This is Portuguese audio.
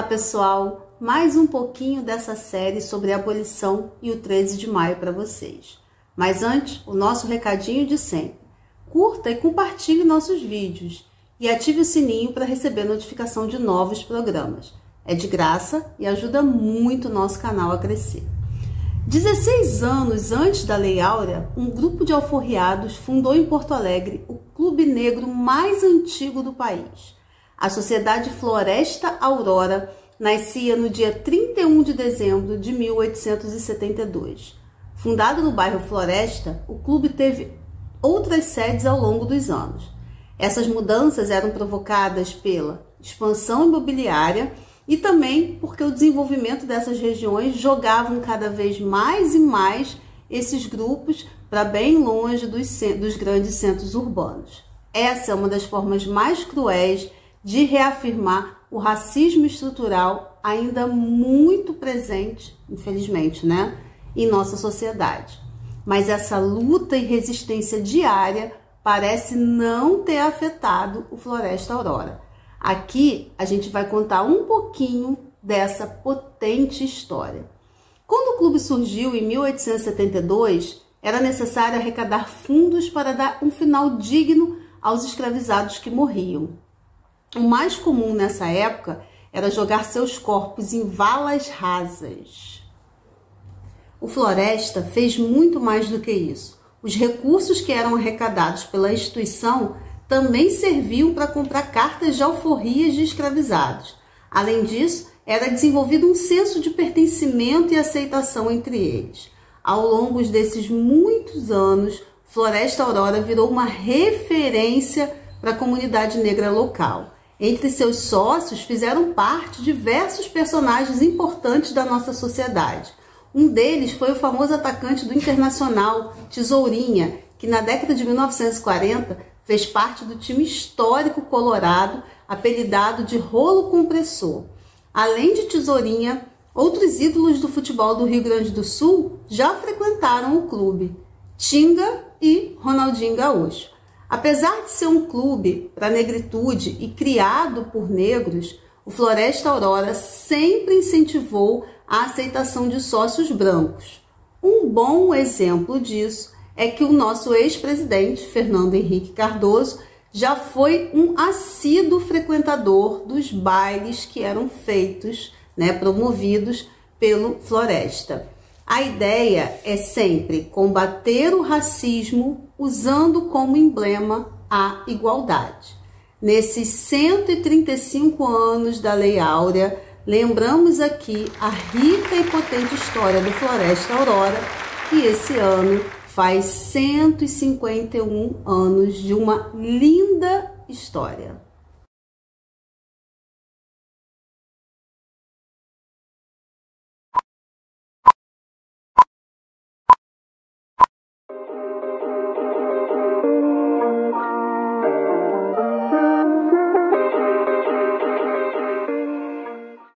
Olá pessoal, mais um pouquinho dessa série sobre a abolição e o 13 de maio para vocês. Mas antes, o nosso recadinho de sempre. Curta e compartilhe nossos vídeos e ative o sininho para receber notificação de novos programas. É de graça e ajuda muito o nosso canal a crescer. 16 anos antes da Lei Áurea, um grupo de alforriados fundou em Porto Alegre o clube negro mais antigo do país. A Sociedade Floresta Aurora nascia no dia 31 de dezembro de 1872. Fundado no bairro Floresta, o clube teve outras sedes ao longo dos anos. Essas mudanças eram provocadas pela expansão imobiliária e também porque o desenvolvimento dessas regiões jogavam cada vez mais e mais esses grupos para bem longe dos grandes centros urbanos. Essa é uma das formas mais cruéis de reafirmar o racismo estrutural ainda muito presente, infelizmente, né, em nossa sociedade. Mas essa luta e resistência diária parece não ter afetado o Floresta Aurora. Aqui a gente vai contar um pouquinho dessa potente história. Quando o clube surgiu em 1872, era necessário arrecadar fundos para dar um final digno aos escravizados que morriam. O mais comum nessa época era jogar seus corpos em valas rasas. O Floresta fez muito mais do que isso. Os recursos que eram arrecadados pela instituição também serviam para comprar cartas de alforrias de escravizados. Além disso, era desenvolvido um senso de pertencimento e aceitação entre eles. Ao longo desses muitos anos, Floresta Aurora virou uma referência para a comunidade negra local. Entre seus sócios fizeram parte diversos personagens importantes da nossa sociedade. Um deles foi o famoso atacante do Internacional, Tesourinha, que na década de 1940 fez parte do time histórico Colorado, apelidado de Rolo Compressor. Além de Tesourinha, outros ídolos do futebol do Rio Grande do Sul já frequentaram o clube, Tinga e Ronaldinho Gaúcho. Apesar de ser um clube para a negritude e criado por negros, o Floresta Aurora sempre incentivou a aceitação de sócios brancos. Um bom exemplo disso é que o nosso ex-presidente, Fernando Henrique Cardoso, já foi um assíduo frequentador dos bailes que eram feitos, né, promovidos pelo Floresta. A ideia é sempre combater o racismo usando como emblema a igualdade. Nesses 135 anos da Lei Áurea, lembramos aqui a rica e potente história do Floresta Aurora, que esse ano faz 151 anos de uma linda história.